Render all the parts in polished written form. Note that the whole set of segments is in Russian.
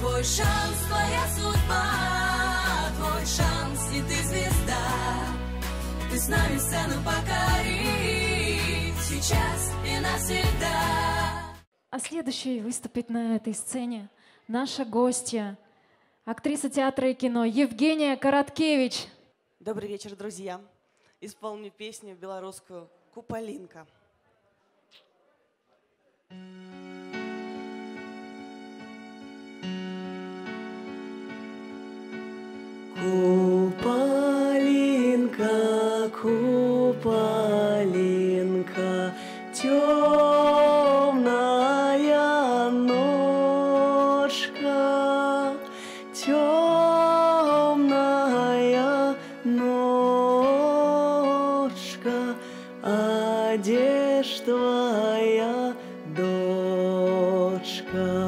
Твой шанс, твоя судьба, твой шанс, и ты звезда. Ты с нами сцену покори сейчас и навсегда. А следующей выступит на этой сцене наша гостья, актриса театра и кино Евгения Короткевич. Добрый вечер, друзья. Исполню песню белорусскую «Купалинка». Купалинка, купалинка, темная ночка, темная ночка, одежда твоя, дочка.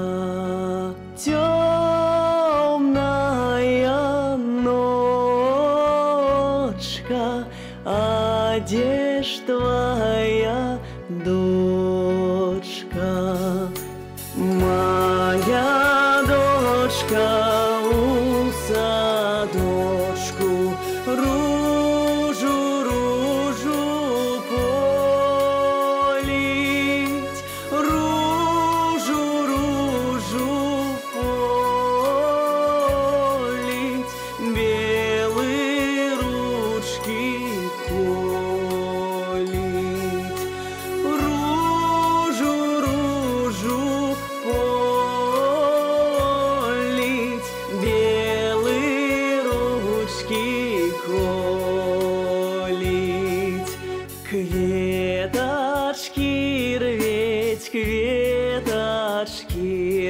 Одежда твоя, дочка, моя дочка, у садочку ружу полить, ружу полить, белые ручки. Кветочки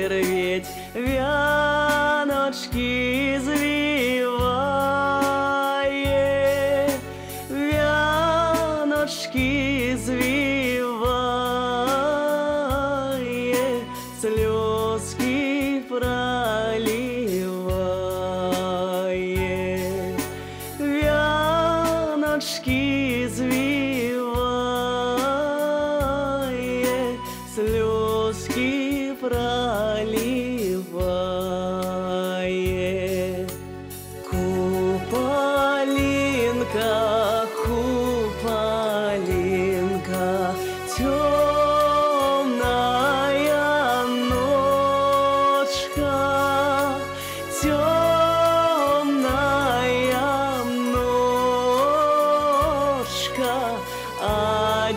рветь, вяночки извивая, вяночки извивая, слезки проливая, вяночки извивая, слезки проливая. Купалинка, купалинка, темная ночка, темная ночка,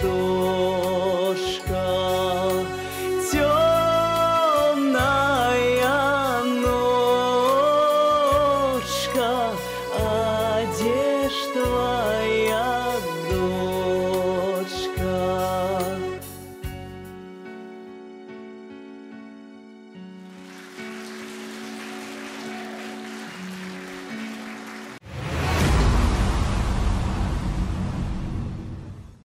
дочка, темная ночка, одежда твоя.